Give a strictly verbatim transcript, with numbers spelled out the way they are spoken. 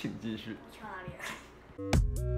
请继续。去哪里？